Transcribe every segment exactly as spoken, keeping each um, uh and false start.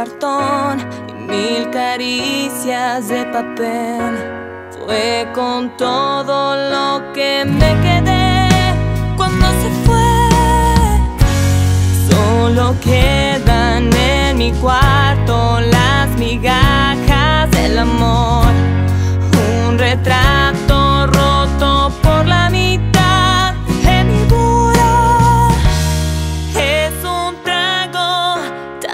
cartón y mil caricias de papel. Fue con todo lo que me quedé cuando se fue. Solo quedan en mi cuarto las migajas del amor. Un retrato roto por la mitad.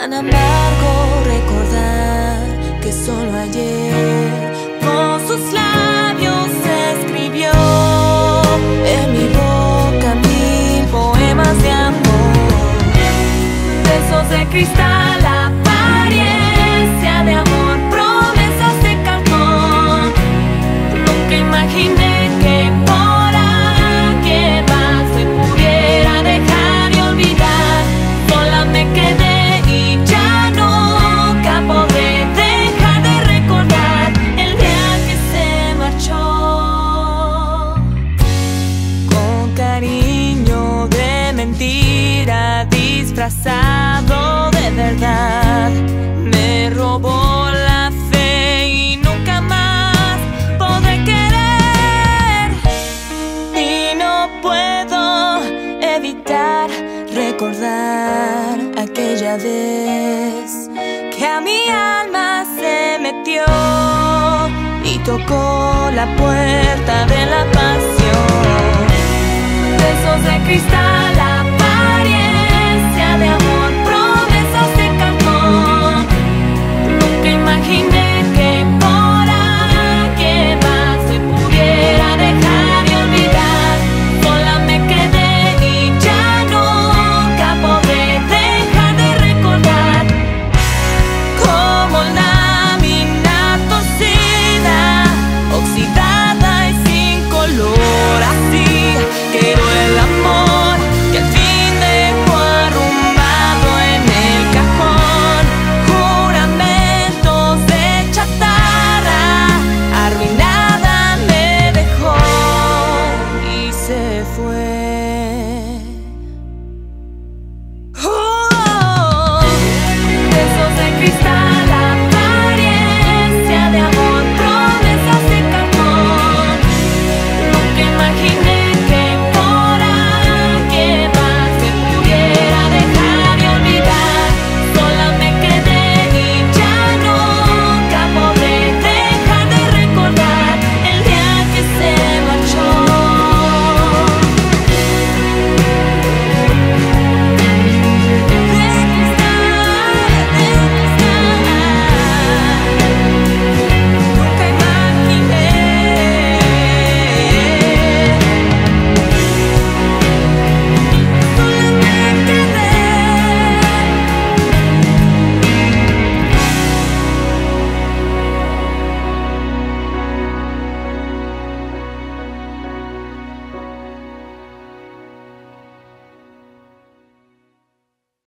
Tan amargo recordar que solo ayer con sus labios escribió en mi boca mil poemas de amor. Besos de cristal, apariencia de amor, promesas de cartón. Nunca imaginé. Disfrazado de verdad, me robó la fe y nunca más podré querer. Y no puedo evitar recordar aquella vez que a mi alma se metió y tocó la puerta de la pasión. Besos de cristal, de amor, promesas de cartón. Nunca imaginé que por aquí más se pudiera dejar de olvidar. Sola me quedé y ya nunca podré dejar de recordar. Como lámina torcida, oxidada y sin color, así quiero el amor que al fin fue.